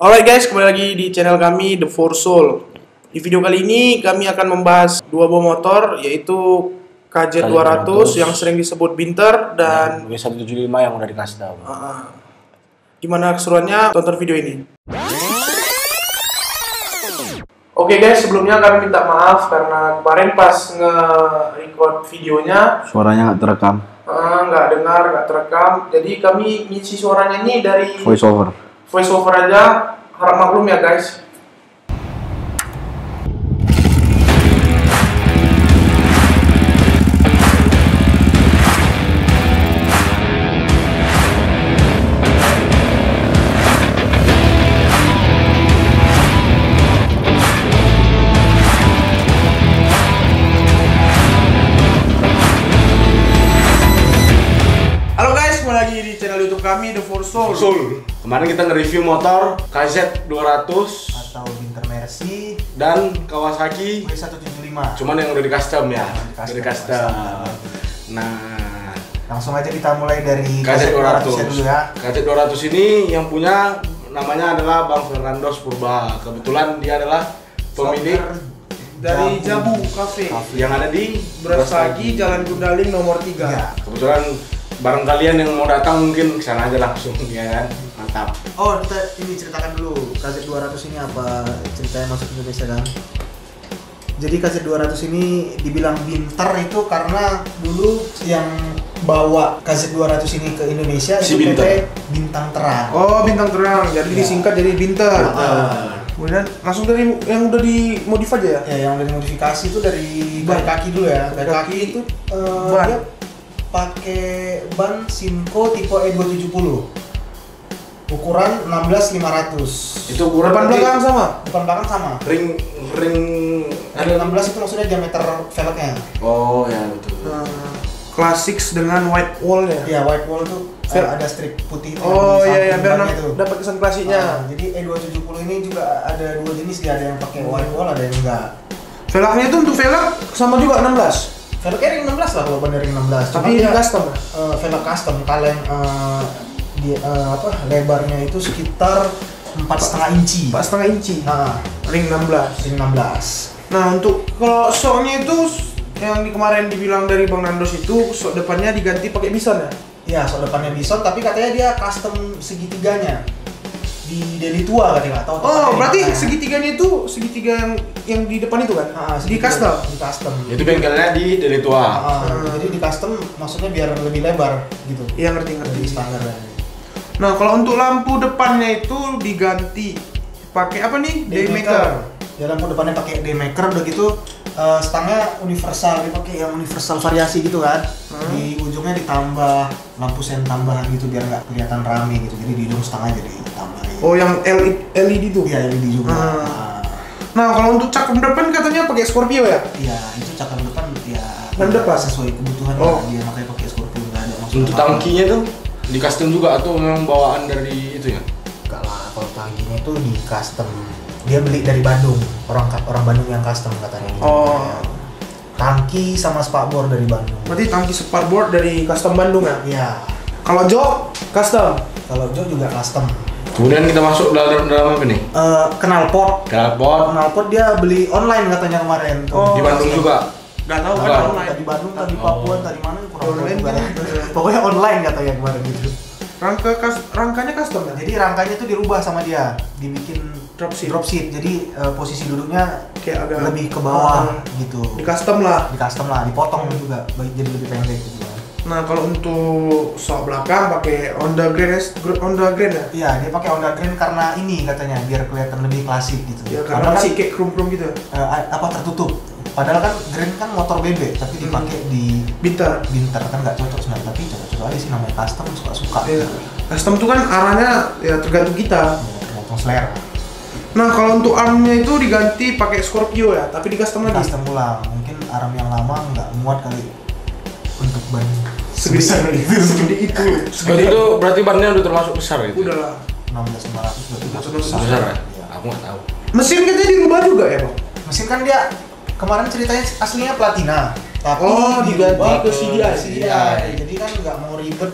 Alright guys, kembali lagi di channel kami DeFour Soul. Di video kali ini kami akan membahas dua buah motor, yaitu KJ200 yang sering disebut Binter dan W175 yang udah dikasih tahu. Gimana keseruannya? Tonton video ini. Oke guys, sebelumnya kami minta maaf karena kemarin pas nge-record videonya suaranya nggak terekam. Nggak terekam. Jadi kami ngisi suaranya ini dari voiceover aja, harap maklum ya guys. Halo guys, kembali lagi di channel YouTube kami DeFour Soul. Kemarin kita nge-review motor KZ200 atau Binter Mercy dan Kawasaki W175. Cuman yang udah di custom ya, udah di custom. Nah, langsung aja kita mulai dari KZ200 dulu ya. KZ200 ini yang punya namanya adalah Bang Fernando Purba. Kebetulan dia adalah pemilik dari Jabu Cafe yang ada di Berastagi, Jalan Gundaling nomor 3. Ya. Kebetulan bareng kalian yang mau datang mungkin kesana aja langsung ya kan, mantap. Oh, ini ceritakan dulu KZ200 ini apa ceritanya masuk Indonesia kan? Jadi KZ200 ini dibilang Binter itu karena dulu yang bawa KZ200 ini ke Indonesia si itu PT Bintang Terang. Oh, Bintang Terang, jadi ya, disingkat jadi Binter. Kemudian langsung dari yang udah dimodif aja ya? Ya, yang udah dimodifikasi itu dari ban kaki dulu ya. Ban kaki itu pakai ban Simco tipe E270 ukuran 16500. Itu ukuran depan belakang sama? Depan belakang sama. Ring ada 16 itu maksudnya diameter velgnya. Oh ya betul. Klasik dengan white wall ya. Iya, white wall tuh ada strip putih itu. Oh iya, biar dapat kesan klasiknya. Jadi E270 ini juga ada dua jenis dia, ada yang pakai white wall, ada yang enggak. Velgnya itu untuk velg sama juga 16. Velgnya ring 16 lah, kalau bener ring 16. Tapi dia custom, velg custom. Kalau yang lebarnya itu sekitar 4,5 inci. 4,5 inci. Nah, ring 16. Ring 16. Nah, untuk kalau soknya itu yang kemarin dibilang dari Bang Nandos itu sok depannya diganti pakai Bison ya? Iya, sok depannya Bison, tapi katanya dia custom segitiganya di Deli Tua katanya, nggak tahu. Oh, berarti segitiganya itu segitiga yang di depan itu kan? Nah, di custom. Di custom. Itu bengkelnya di Deli Tua. Jadi di custom maksudnya biar lebih lebar gitu. Iya, ngerti standarnya. Nah, kalau untuk lampu depannya itu diganti pakai apa nih? Daymaker. Ya, lampu depannya pakai Daymaker, udah gitu stangnya universal, dipakai yang universal variasi gitu kan. Di ujungnya ditambah lampu sen tambahan gitu biar nggak kelihatan rame gitu. Jadi di ujung stang aja ditambahin. Oh, yang LED tuh? Iya, LED juga. Nah, kalau untuk cakram depan katanya pakai Scorpio ya? Iya, itu cakram depan ya. Depan sesuai kebutuhan dia makanya pakai Scorpio, nggak ada maksudnya. Untuk tangkinya tuh di custom juga atau memang bawaan dari itu ya? Enggak lah, kalau tangkinya tuh di custom. Dia beli dari Bandung, orang Bandung yang custom katanya. Oh. Tangki sama spakbor dari Bandung. Berarti tangki spakbor dari custom Bandung ya? Iya. Kalau jok custom? Kalau jok juga custom. Kemudian kita masuk dalam apa nih? Knalpot. Knalpot. Knalpot dia beli online katanya kemarin. Oh. Di Bandung juga? Gak tau kan online. Tadi Bandung, tadi Papua, tadi mana? Pokoknya online katanya kemarin gitu. Rangkanya custom ya? Jadi rangkanya tuh dirubah sama dia, dibikin drop seat. Jadi posisi duduknya kayak agak lebih ke bawah gitu. Di custom lah, dipotong juga jadi lebih pendek gitu. Nah, kalau untuk sok belakang pakai Honda Grand ya? Iya, dia pakai Honda Grand karena ini katanya biar kelihatan lebih klasik gitu. Ya, karena masih kayak krum-krum gitu. Tertutup. Padahal kan Grand kan motor bebek, tapi dipakai di Binter kan nggak cocok sebenarnya, tapi cocok aja sih, namanya custom suka-suka. Iya. Gitu. Custom tuh kan arahnya ya tergantung kita. Ya, tergantung selera. Nah, kalau untuk armnya itu diganti pakai Scorpio ya, tapi di custom lagi. Custom pulang, mungkin arm yang lama nggak muat kali untuk ban segede itu. Berarti bannya udah termasuk besar gitu? Udah lah, 16.500 udah termasuk besar ya? Ya, aku nggak tahu. Mesin katanya dirubah juga ya Bang? Mesin kan dia kemarin ceritanya aslinya platina, tapi diganti ke CDI. Jadi kan nggak mau ribet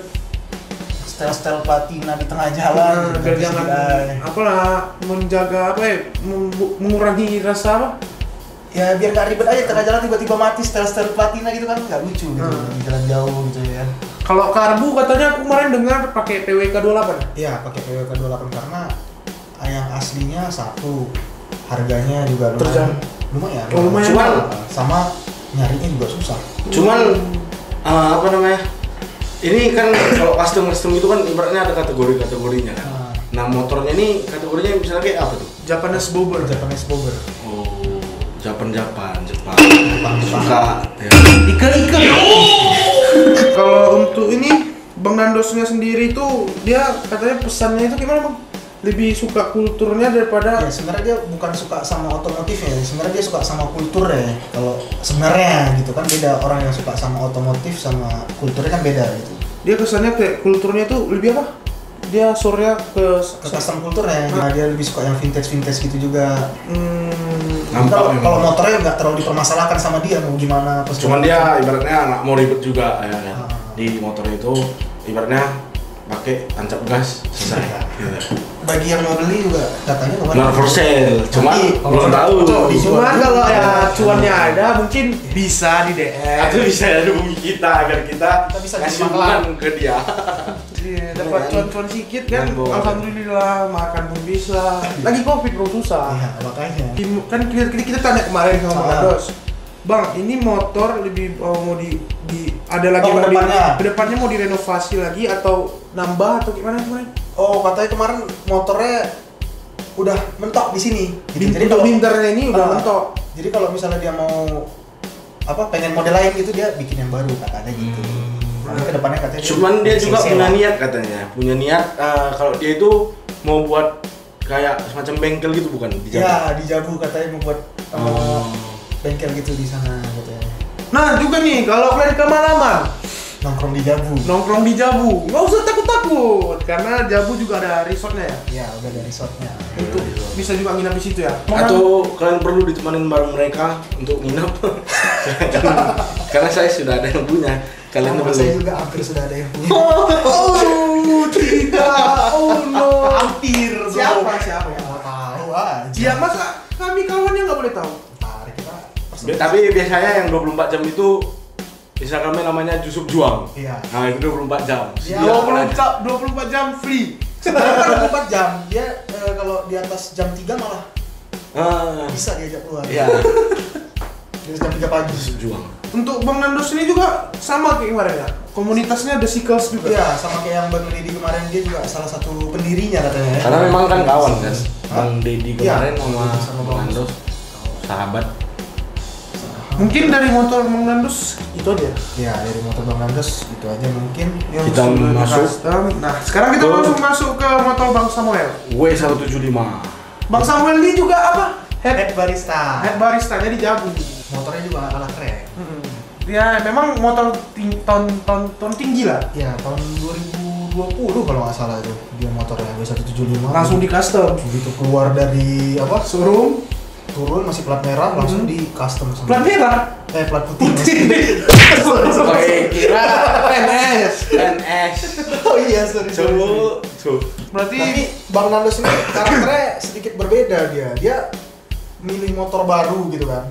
setel-setel platina di tengah jalan. Biar jangan apalah menjaga apa ya, mengurangi rasa apa? Ya biar nggak ribet aja tengah jalan tiba-tiba mati setel-setel platina gitu kan nggak lucu gitu, jalan jauh gitu ya. Kalau karbu katanya aku kemarin dengar pakai PWK 28. Iya, pakai PWK 28 karena yang aslinya satu, harganya juga lumayan. Oh, lumayan. Cuman sama nyarinya juga susah. Cuman apa namanya? Ini kan kalau custom itu kan ibaratnya ada kategori-kategorinya kan. Nah, motornya ini kategorinya misalnya kayak apa tuh? Japanese bobber. Oh, Jepang. Suka ya. Ike. Kalau untuk ini Bang Nandosnya sendiri tuh dia katanya pesannya itu gimana, Bang? Lebih suka kulturnya daripada ya, sebenarnya dia bukan suka sama otomotifnya, sebenarnya dia suka sama kulturnya. Kalau sebenarnya gitu kan beda, orang yang suka sama otomotif sama kulturnya kan beda gitu. Dia kesannya kayak kulturnya tuh lebih apa? Dia sorenya ke custom kulturnya. Nah, dia lebih suka yang vintage gitu juga. Kalau motornya nggak terlalu dipermasalahkan sama dia mau gimana. Cuman dia ibaratnya nggak mau ribet juga ya, kan? Di motor itu ibaratnya pakai tancap gas selesai. Bagi yang mau beli juga datanya kemana? For sale, cuma belum tahu. Cuma kalau ya cuannya ada mungkin bisa di DM. Atau bisa hubungi kita agar kita bisa kasih makan ke dia. Dapat cuan-cuan sedikit kan. Alhamdulillah makan pun bisa. Lagi Covid bro susah. Iya, makanya. Kan kita tanya kemarin sama Bang Dos. Bang, ini motor lebih mau di ada lagi mau kedepannya mau direnovasi lagi atau nambah atau gimana kemarin? Oh, katanya kemarin motornya udah mentok di sini. Gitu. Jadi kalau Binternya ini udah mentok. Jadi kalau misalnya dia mau apa pengen model lain gitu dia bikin yang baru katanya gitu. Tapi kedepannya katanya. Cuman dia juga punya niat katanya. Punya niat kalau dia itu mau buat kayak semacam bengkel gitu bukan? Iya, di Jabu katanya membuat. Bengkel gitu di sana gitu ya. Nah juga nih kalau kalian kemalaman nongkrong di Jabu nggak usah takut karena Jabu juga ada resortnya ya. Iya udah ada resortnya. Itu bisa juga nginap di situ ya. Atau kalian perlu ditemanin bareng mereka untuk nginap karena saya sudah ada yang punya. Kalian boleh. Saya juga hampir sudah ada yang punya. Oh tidak, oh no. Hampir. Siapa yang mau tahu aja. Ya masa kami kawannya nggak boleh tahu. Tapi biasanya yang 24 jam itu Instagramnya namanya Jusuf Juang. Iya. Nah itu 24 jam. Ya, 24 jam free. Sebenarnya 24 jam dia kalau di atas jam 3 malah bisa diajak keluar. Iya. Di atas jam 3 pagi Jusuf Juang. Untuk Bang Nandos ini juga sama kayak kemarin ya. Komunitasnya The Cycles juga. Iya, sama kayak yang Bang Deddy kemarin, dia juga salah satu pendirinya katanya. Ya. Karena memang kan kawan kan. Bang Deddy kemarin sama Bang Nandos sahabat. Mungkin dari motor Bang Nandos itu aja. Ya dari motor Bang Nandos itu aja mungkin. Yang kita masuk. Nah sekarang kita langsung masuk ke motor Bang Samuel. W175. Bang Samuel ini juga apa? Head barista. Head barista jadi Jabu. Motornya juga nggak kalah keren. Ya memang motor tahun tinggi lah. Ya tahun 2020 kalau nggak salah itu dia motornya W175. Langsung di custom. Begitu keluar dari apa? Showroom. Turun masih plat merah langsung di custom sama plat merah? Plat putih. Sorry, kira PNS. Oh iya, sorry. Berarti Bang Nandos ini karakternya sedikit berbeda dia. Dia milih motor baru gitu kan.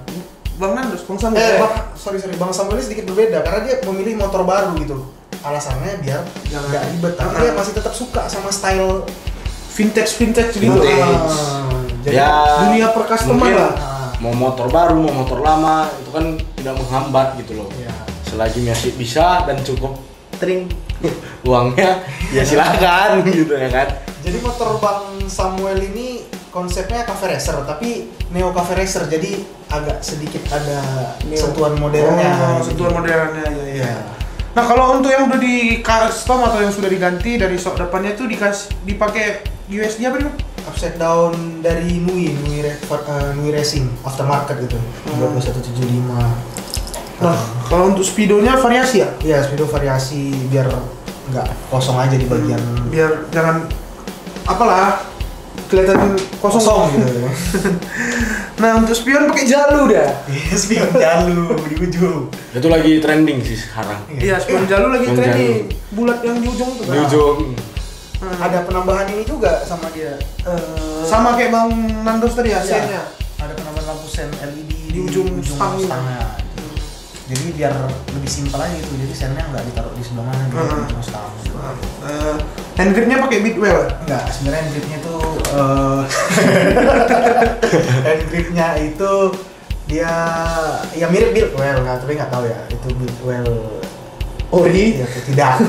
Bang Nandos, Bang Samuel. Sorry, Bang Samuel ini sedikit berbeda karena dia memilih motor baru gitu. Alasannya biar nggak ribet. Tapi dia masih tetap suka sama style vintage gitu. Jadi ya, dunia percustoman lah. Mau motor baru, mau motor lama, itu kan tidak menghambat gitu loh. Ya. Selagi masih bisa dan cukup tering uangnya, ya silakan gitu ya kan. Jadi motor Bang Samuel ini konsepnya cafe racer, tapi neo cafe racer. Jadi agak sedikit ada sentuhan modernnya. Sentuhan modernnya ya. Nah kalau untuk yang udah di custom atau yang sudah diganti dari sok depannya itu dipakai USD apa nih? Upside down dari Nui Racing aftermarket gitu. 2175. Nah, kalau untuk speedonya variasi ya? Iya, speedo variasi biar nggak kosong aja di bagian. Biar jangan apalah kelihatan kosong gitu. Nah, untuk spion pakai jalu dah. Iya, spion jalu di ujung. Itu lagi trending sih sekarang. Iya, spion jalu lagi trending. Bulat yang di ujung tuh. Di ujung. Ada penambahan ini juga sama dia. Sama kayak Bang Nandos tadi ya, sennya. Ada penambahan lampu sen LED di ujung stangnya. Jadi biar lebih simpel aja gitu, jadi sennya nggak ditaruh di sebelah mana, di ujung stang. Hand gripnya pakai bitwell? Enggak, sebenarnya hand gripnya tuh hand gripnya itu dia ya mirip bitwell, nggak tapi nggak tahu ya itu bitwell ori ya, tidak.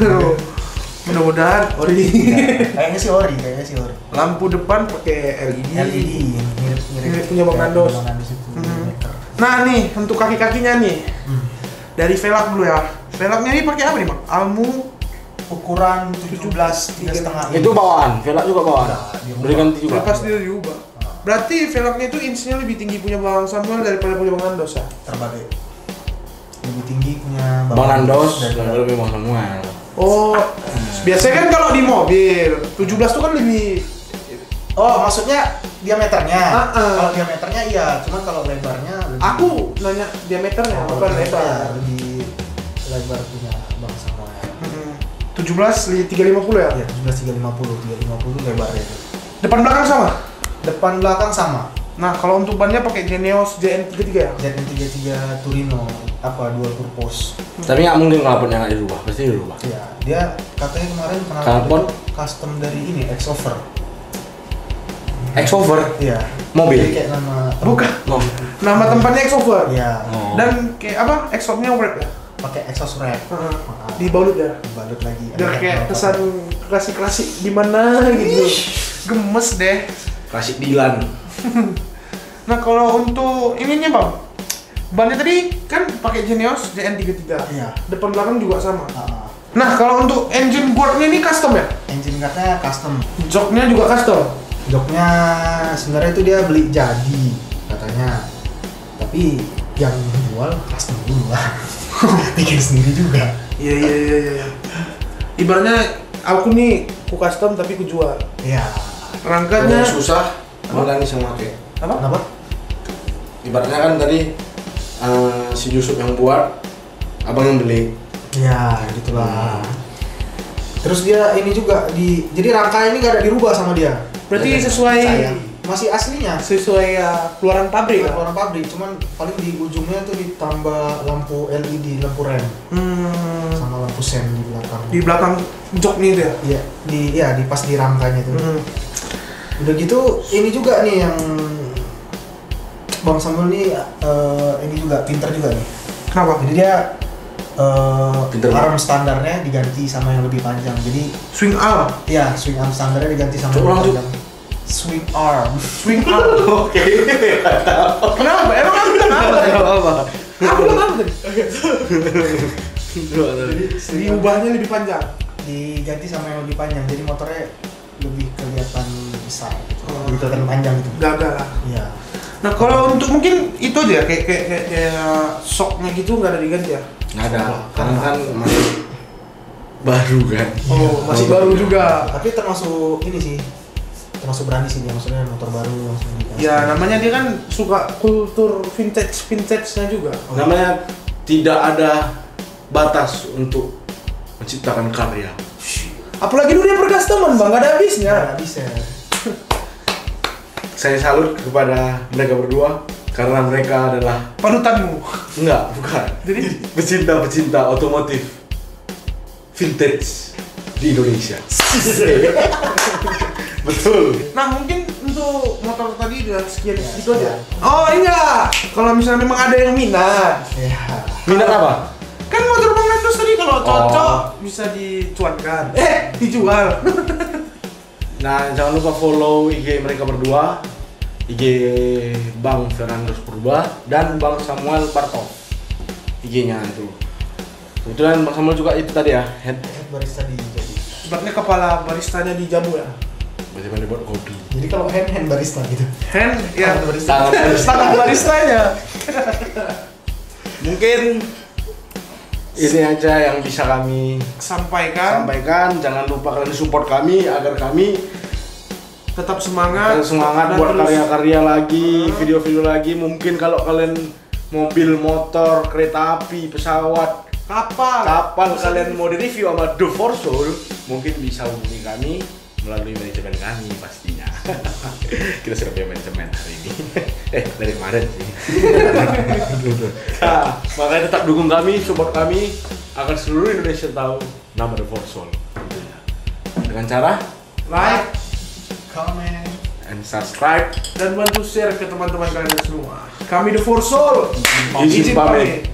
Mudah-mudahan ori. Kayaknya sih ori, Lampu depan pakai LED. Mirip punya Bang Nandos. Nah nih, untuk kaki-kakinya nih, dari velg dulu ya. Velgnya ini pakai apa nih, Bang? Almu ukuran 17,3,5. Itu bawaan, velg juga bawaan. Berikan juga. Lepas dia juga. Berarti velgnya itu inchnya lebih tinggi punya Bang Samuel daripada punya Bang Nandos ya? Terbalik. Lebih tinggi punya Bang Nandos daripada punya Bang Samuel. Oh, biasanya kan kalau di mobil 17 itu kan lebih. Oh, maksudnya diameternya. Kalau diameternya iya, cuman kalau lebarnya lebih... Aku nanya diameternya, bukan lebar. Lebih lebar punya Bang Samuel. 17,350 ya? Iya, 17,350 lebarnya. Depan belakang sama? Depan belakang sama. Nah, kalau untuk bannya pakai Geneos JN33 ya? JN33 Turino, apa dual purpose. Tapi nggak mungkin karbonnya nggak dirubah, pasti dirubah. Iya, dia katanya kemarin karbon custom dari ini Exover. Exover? Iya. Mobil? Jadi kayak nama... Bukan. Nama tempatnya Exover? Iya. Dan kayak apa? Exovernya wrap ya? Pakai exhaust wrap. Dibalut ya? Dibalut lagi. Udah kayak kesan klasik-klasik gimana gitu. Gemes deh. Klasik Dilan. Nah kalau untuk ininya Bang, bannya tadi kan pakai Geneos JN33. Iya. Depan belakang juga sama. Nah kalau untuk engine boardnya ini custom ya? Engine guardnya custom. Joknya juga custom? Joknya sebenarnya itu dia beli jadi katanya, tapi yang jual custom dulu lah, bikin sendiri juga. Iya. Ibaratnya aku nih ku custom tapi ku jual. Iya. Rangkanya susah, malah nih sama kayak. Apa? Ibaratnya kan tadi si Yusuf yang buat, abang yang beli. Iya, gitulah. Terus dia ini juga di, jadi rangka ini gak ada dirubah sama dia. Berarti sesuai masih aslinya, sesuai keluaran pabrik. Keluaran pabrik, cuman paling di ujungnya tuh ditambah lampu LED, lampu rem, sama lampu sen di belakang. Di belakang jok nih ya? Iya, di pas di rangkanya tuh. Udah gitu, ini juga nih yang Bang Samuel nih, ini juga pinter juga nih. Kenapa? Jadi dia arm standarnya diganti sama yang lebih panjang. Jadi swing arm? Iya, swing arm standarnya diganti sama yang lebih panjang. Swing arm? Oke, gak tau. Kenapa? Emang aku bilang apa? Jadi diubahnya lebih panjang? Diganti sama yang lebih panjang, jadi motornya lebih kelihatan besar, lebih kelihatan panjang gitu. Gagah lah. Iya. Nah kalau untuk mungkin itu aja kayak shocknya gitu nggak ada diganti ya? Nggak ada, karena kan masih baru kan. Oh masih baru juga. Tapi termasuk ini sih, termasuk berani sih dia, maksudnya motor baru langsung diganti. Ya namanya dia kan suka kultur vintage-nya juga. Namanya tidak ada batas untuk menciptakan karya. Apalagi dulu dia percustoman Bang, nggak ada habisnya. Nggak ada habisnya. Saya salut kepada mereka berdua karena mereka adalah panutanmu. Enggak, bukan. Jadi pecinta otomotif vintage di Indonesia. Betul. Nah, mungkin untuk motor tadi udah sekian itu aja. Oh, iya. Kalau misalnya memang ada yang minat. Iya. Minat apa? Kan motor Bang Nandos tadi kalau cocok bisa dicuankan. Dijual. Nah, jangan lupa follow IG mereka berdua, IG Bang Fernando Purba dan Bang Samuel Parto, IG-nya itu. Kebetulan Bang Samuel juga itu tadi ya, head barista di Jabu. Sebabnya kepala baristanya di Jabu ya? Bagaimana buat kopi. Jadi kalau hand barista gitu? Hand, ya tangan baristanya. Mungkin ini aja yang bisa kami sampaikan. Jangan lupa kalian support kami agar kami tetap semangat, buat karya-karya lagi, video-video lagi. Mungkin kalau kalian mobil, motor, kereta api, pesawat, kapan kalian mau di review sama DeFour Soul, mungkin bisa hubungi kami melalui manajemen kami pastinya. Kita sudah punya manajemen hari ini. Dari kemarin sih. Nah, makanya tetap dukung kami, support kami agar seluruh Indonesia tahu nama DeFour Soul tentunya. Dengan cara like, comment, and subscribe, dan bantu share ke teman-teman kalian semua. Kami DeFour Soul. Izin pamit.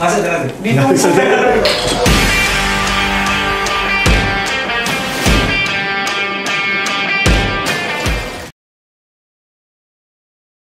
Masih jalan nih.